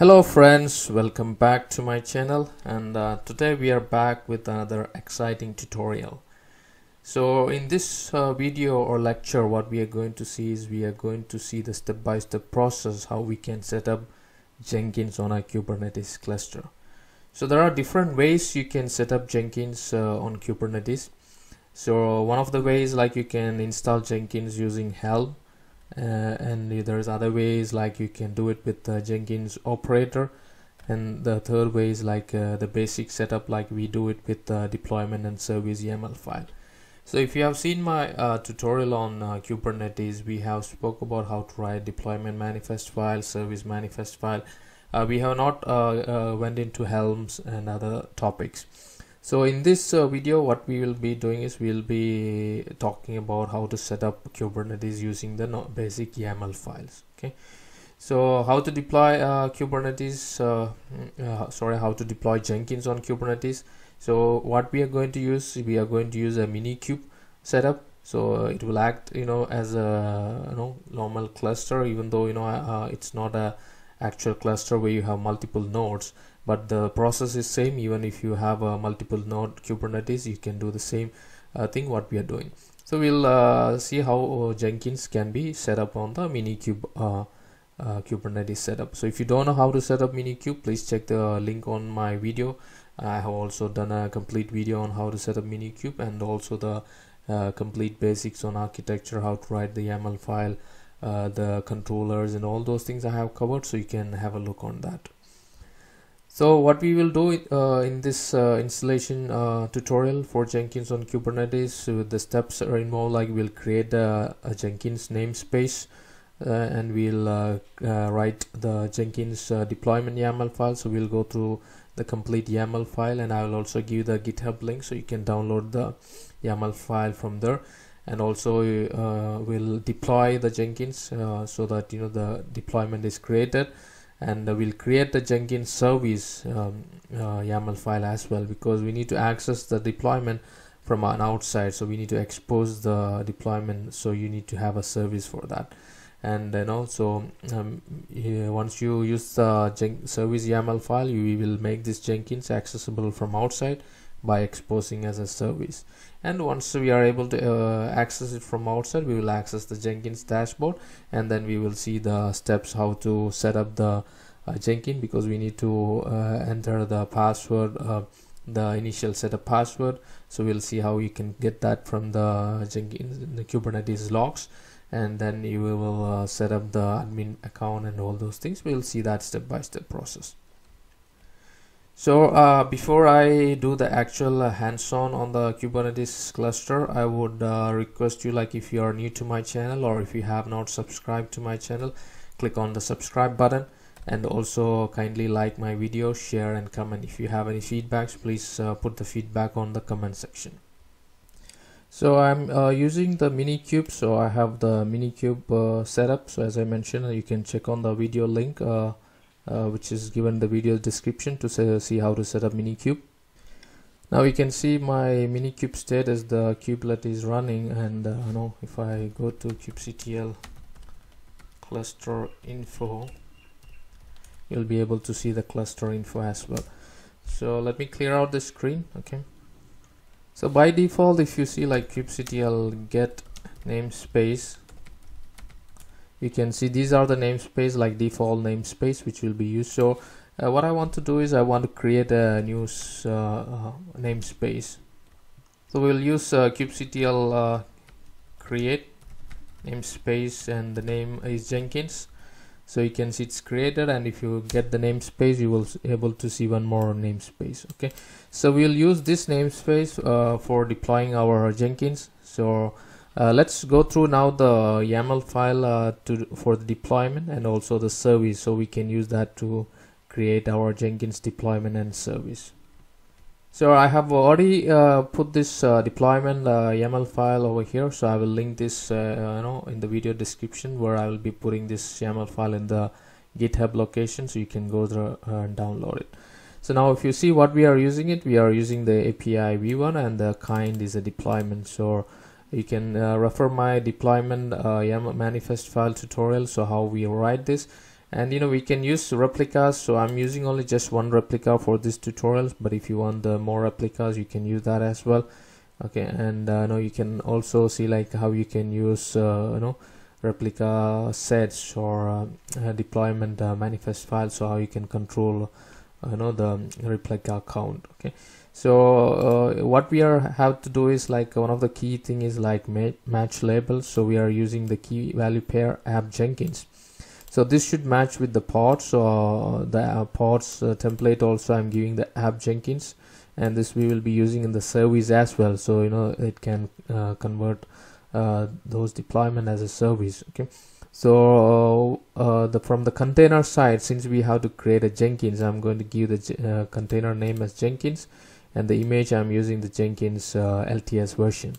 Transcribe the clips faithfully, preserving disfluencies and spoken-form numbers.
Hello friends, welcome back to my channel, and uh, today we are back with another exciting tutorial. So in this uh, video or lecture, what we are going to see is we are going to see the step-by-step process how we can set up Jenkins on our Kubernetes cluster. So there are different ways you can set up Jenkins uh, on Kubernetes. So one of the ways, like you can install Jenkins using Helm. Uh, and there's other ways like you can do it with the Jenkins operator, and the third way is like uh, the basic setup like we do it with the uh, deployment and service YAML file. So if you have seen my uh, tutorial on uh, Kubernetes, we have spoke about how to write deployment manifest file, service manifest file. Uh, we have not uh, uh, went into Helms and other topics. So in this uh, video, what we will be doing is we'll be talking about how to set up Kubernetes using the basic YAML files. Okay, so how to deploy uh, Kubernetes, uh, uh, sorry, how to deploy Jenkins on Kubernetes. So what we are going to use, we are going to use a Minikube setup. So it will act, you know, as a you know normal cluster, even though you know uh, it's not a actual cluster where you have multiple nodes. But the process is same. Even if you have a multiple node Kubernetes, you can do the same uh, thing what we are doing. So we'll uh, see how Jenkins can be set up on the Minikube uh, uh, Kubernetes setup. So if you don't know how to set up Minikube, please check the link on my video. I have also done a complete video on how to set up Minikube, and also the uh, complete basics on architecture, how to write the YAML file, uh, the controllers, and all those things I have covered. So you can have a look on that. So what we will do uh, in this uh, installation uh, tutorial for Jenkins on Kubernetes, uh, the steps are involved, like we'll create a, a Jenkins namespace uh, and we'll uh, uh, write the Jenkins uh, deployment YAML file. So we'll go through the complete YAML file, and I will also give the GitHub link so you can download the YAML file from there. And also uh, we'll deploy the Jenkins uh, so that you know the deployment is created. And uh, we'll create the Jenkins service um, uh, YAML file as well, because we need to access the deployment from an outside. So we need to expose the deployment. So you need to have a service for that. And then also, um, yeah, once you use the Jen service YAML file, you will make this Jenkins accessible from outside by exposing as a service. And once we are able to uh, access it from outside, we will access the Jenkins dashboard, and then we will see the steps how to set up the uh, Jenkins, because we need to uh, enter the password, uh, the initial setup password. So we'll see how you can get that from the Jenkins, the Kubernetes logs, and then you will uh, set up the admin account and all those things. We'll see that step by step process. So uh, before I do the actual uh, hands-on on the Kubernetes cluster, I would uh, request you, like if you are new to my channel or if you have not subscribed to my channel, click on the subscribe button, and also kindly like my video, share and comment. If you have any feedbacks, please uh, put the feedback on the comment section. So I'm uh, using the Minikube. So I have the Minikube uh, setup. So as I mentioned, you can check on the video link. Uh, Uh, which is given the video description to see how to set up Minikube. Now you can see my Minikube state as the kubelet is running, and uh, you know if I go to kubectl cluster info, you'll be able to see the cluster info as well. So let me clear out the screen. Okay. So by default, if you see like kubectl get namespace, you can see these are the namespace, like default namespace, which will be used. So uh, what I want to do is I want to create a new uh, uh, namespace. So we'll use uh, kubectl uh, create namespace, and the name is Jenkins. So you can see it's created, and if you get the namespace, you will be able to see one more namespace. Okay, so we'll use this namespace uh, for deploying our Jenkins. So Uh, let's go through now the YAML file uh, to for the deployment and also the service, so we can use that to create our Jenkins deployment and service. So I have already uh, put this uh, deployment uh, YAML file over here. So I will link this, uh, you know, in the video description, where I will be putting this YAML file in the GitHub location, so you can go there and download it. So now if you see what we are using it, we are using the A P I v one, and the kind is a deployment. So you can uh, refer my deployment uh, YAML manifest file tutorial, so how we write this, And you know, we can use replicas, so I'm using only just one replica for this tutorial, but if you want the more replicas, you can use that as well. Okay, and uh, now you can also see like how you can use uh, you know, replica sets or uh, deployment uh, manifest files, so how you can control uh, you know, the replica count. Okay, so uh, what we are have to do is like one of the key thing is like ma match labels. So we are using the key value pair app Jenkins. So this should match with the pods, or uh, the uh, pods uh, template also I'm giving the app Jenkins, and this we will be using in the service as well, so you know it can uh, convert uh, those deployment as a service. Okay, so uh, uh, the from the container side, since we have to create a Jenkins, I'm going to give the uh, container name as Jenkins, and the image I'm using the Jenkins uh, L T S version,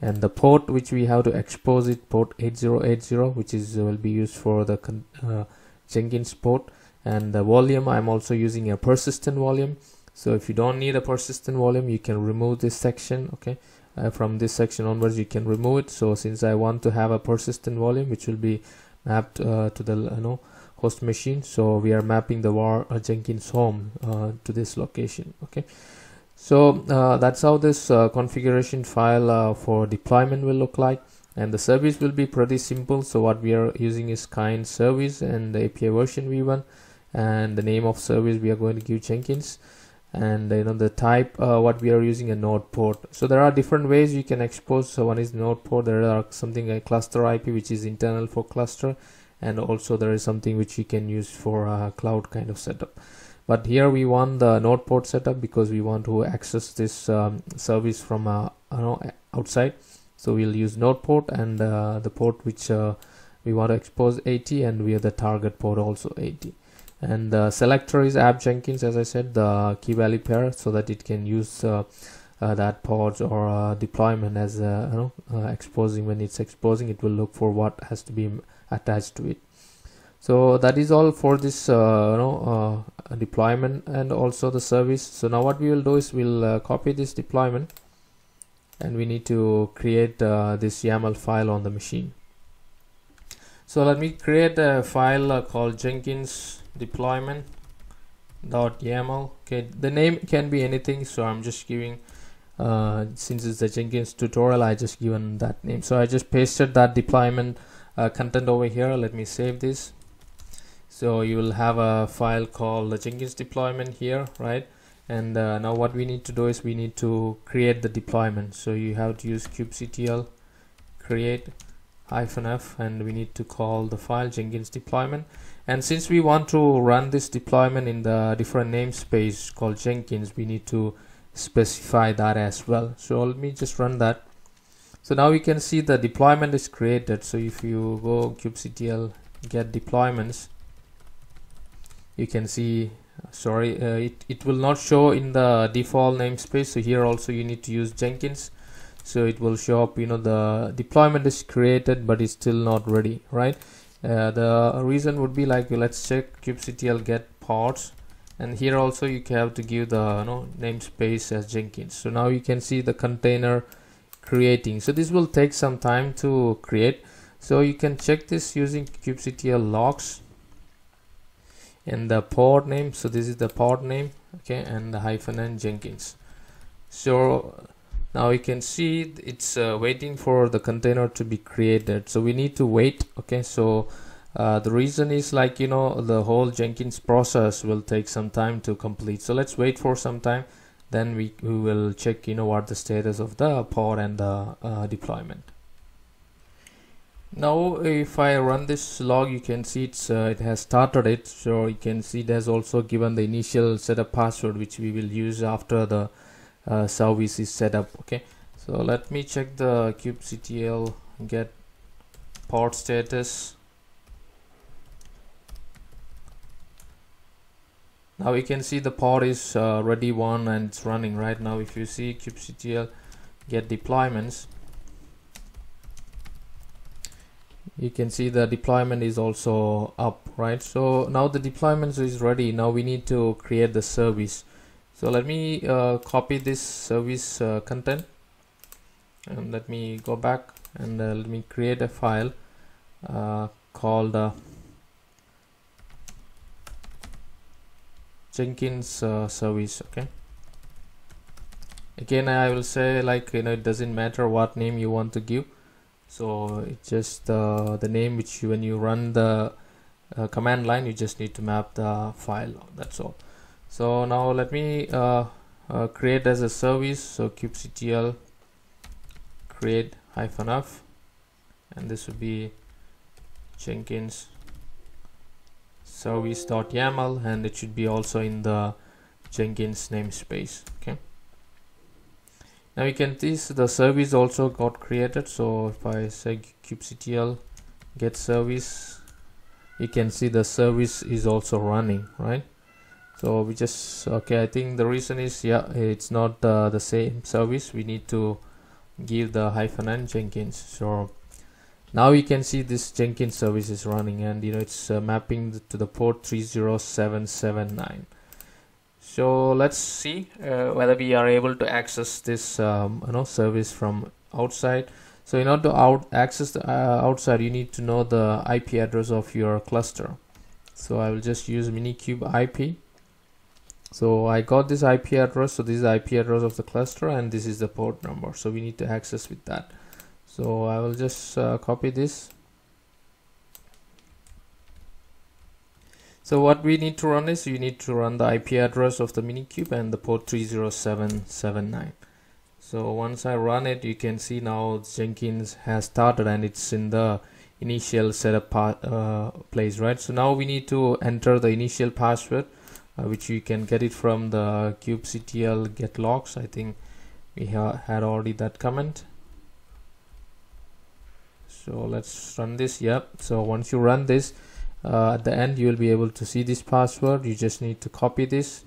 and the port which we have to expose it, port eighty eighty, which is uh, will be used for the con uh, Jenkins port, and the volume I'm also using a persistent volume. So if you don't need a persistent volume, you can remove this section. Okay, uh, from this section onwards you can remove it. So since I want to have a persistent volume which will be mapped uh, to the you know host machine, so we are mapping the var uh, Jenkins home uh, to this location. Okay, so uh, that's how this uh, configuration file uh, for deployment will look like, and the service will be pretty simple. So what we are using is kind service and the A P I version v one, and the name of service we are going to give Jenkins, and you know the type uh, what we are using a node port. So there are different ways you can expose. So one is node port, there are something like cluster I P which is internal for cluster, and also there is something which you can use for uh, cloud kind of setup, but here we want the node port setup because we want to access this um, service from uh, you know, outside. So we'll use node port, and uh, the port which uh, we want to expose eighty, and we have the target port also eighty, and the selector is app Jenkins, as I said, the key value pair, so that it can use uh, uh, that pods or uh, deployment as uh, you know uh, exposing. When it's exposing, it will look for what has to be attached to it. So that is all for this uh, you know uh, deployment and also the service. So now what we will do is we'll uh, copy this deployment, and we need to create uh, this YAML file on the machine. So let me create a file uh, called Jenkins deployment dot yaml. Okay, the name can be anything, so I'm just giving uh, since it's the Jenkins tutorial, I just given that name. So I just pasted that deployment uh, content over here. Let me save this. So you will have a file called the Jenkins deployment here, right? And uh, now what we need to do is we need to create the deployment. So you have to use kubectl create hyphen f, and we need to call the file Jenkins deployment. And since we want to run this deployment in the different namespace called Jenkins, we need to specify that as well. So let me just run that. So now you can see the deployment is created. So if you go kubectl get deployments, you can see sorry uh, it, it will not show in the default namespace. So here also you need to use Jenkins, so it will show up, you know, the deployment is created but it's still not ready, right? Uh, the reason would be like, let's check kubectl get pods, and here also you have to give the you know namespace as Jenkins. So now you can see the container creating. So this will take some time to create, so you can check this using kubectl logs, and the pod name, so this is the pod name, okay, and the hyphen and Jenkins. So now you can see it's uh, waiting for the container to be created, so we need to wait. Okay, so uh, the reason is like, you know, the whole Jenkins process will take some time to complete, so let's wait for some time, then we, we will check, you know, what the status of the pod and the uh, deployment. Now if I run this log, you can see it's uh, it has started it. So you can see it has also given the initial setup password which we will use after the uh, service is set up. Okay, so let me check the kubectl get pod status. Now you can see the pod is uh, ready one and it's running right now. If you see kubectl get deployments, you can see the deployment is also up, right? So now the deployment is ready. Now we need to create the service. So let me uh, copy this service uh, content, and let me go back, and uh, let me create a file uh, called uh, Jenkins uh, service. Okay, again I will say, like, you know, it doesn't matter what name you want to give. So it's just uh, the name which you, when you run the uh, command line, you just need to map the file, that's all. So now let me uh, uh, create as a service. So kubectl create hyphen f, and this would be Jenkins service.yaml, and it should be also in the Jenkins namespace. Okay, now you can see the service also got created. So if I say kubectl get service, you can see the service is also running, right? So we just, okay, I think the reason is, yeah, it's not uh, the same service, we need to give the hyphen and Jenkins. So now you can see this Jenkins service is running, and you know it's uh, mapping to the port three zero seven seven nine. So let's see uh, whether we are able to access this um, you know service from outside. So in order to out access the uh, outside, you need to know the I P address of your cluster. So I will just use Minikube I P. So I got this I P address. So this is the I P address of the cluster, and this is the port number. So we need to access with that. So I will just uh, copy this. So what we need to run is, you need to run the I P address of the Minikube and the port three zero seven seven nine. So once I run it, you can see now Jenkins has started, and it's in the initial setup part, uh, place, right? So now we need to enter the initial password, uh, which you can get it from the kubectl get logs. I think we ha had already that comment. So let's run this. Yep, so once you run this, uh, at the end you will be able to see this password. You just need to copy this,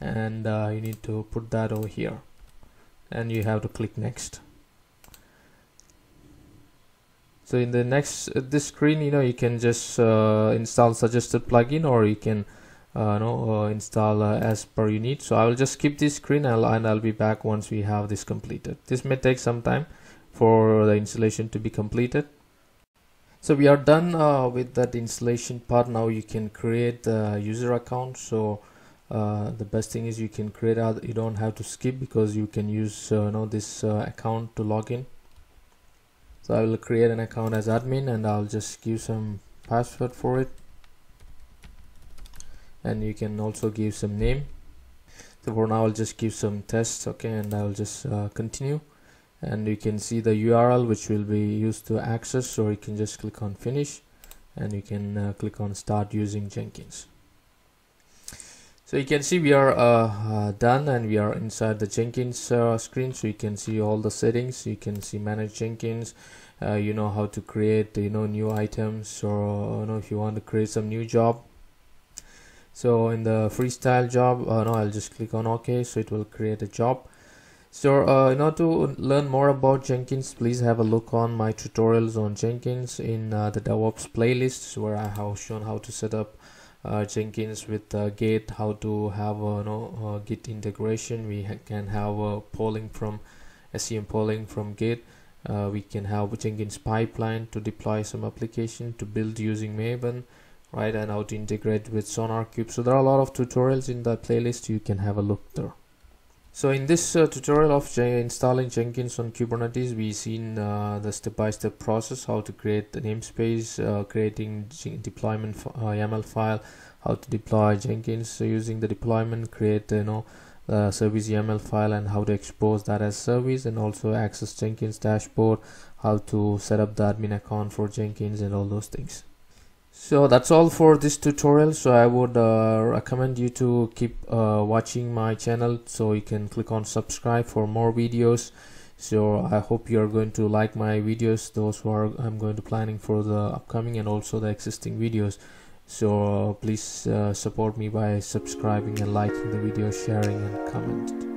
and uh, you need to put that over here, and you have to click next. So in the next uh, this screen, you know, you can just uh, install suggested plugin, or you can uh, no, uh, install uh, as per you need. So I will just skip this screen, and I'll, and I'll be back once we have this completed. This may take some time for the installation to be completed. So we are done uh, with that installation part. Now you can create the user account. So uh, the best thing is you can create other, you don't have to skip, because you can use uh, you know this uh, account to log in. So I will create an account as admin, and I'll just give some password for it, and you can also give some name. So for now I'll just give some tests. Okay, and I'll just uh, continue, and you can see the U R L which will be used to access. So you can just click on finish, and you can uh, click on start using Jenkins. So you can see we are uh, uh, done, and we are inside the Jenkins uh, screen. So you can see all the settings. You can see manage Jenkins, uh, you know how to create, you know, new items, or you know if you want to create some new job. So in the freestyle job, uh, no, I'll just click on OK. So it will create a job. So uh, in order to learn more about Jenkins, please have a look on my tutorials on Jenkins in uh, the DevOps playlists, where I have shown how to set up uh, Jenkins with uh, Git, how to have a uh, no, uh, Git integration. We ha can have uh, polling from S C M polling from Git. Uh, we can have a Jenkins pipeline to deploy some application, to build using Maven, right, and how to integrate with SonarCube. So there are a lot of tutorials in the playlist. You can have a look there. So in this uh, tutorial of J installing Jenkins on Kubernetes, we've seen uh, the step-by-step process, how to create the namespace, uh, creating G deployment f uh, YAML file, how to deploy Jenkins, so using the deployment, create you know uh, service YAML file, and how to expose that as service, and also access Jenkins dashboard, how to set up the admin account for Jenkins, and all those things. So that's all for this tutorial. So I would uh, recommend you to keep uh, watching my channel. So you can click on subscribe for more videos. So I hope you are going to like my videos, those who are I'm going to planning for the upcoming and also the existing videos. So uh, please uh, support me by subscribing and liking the video, sharing and comment.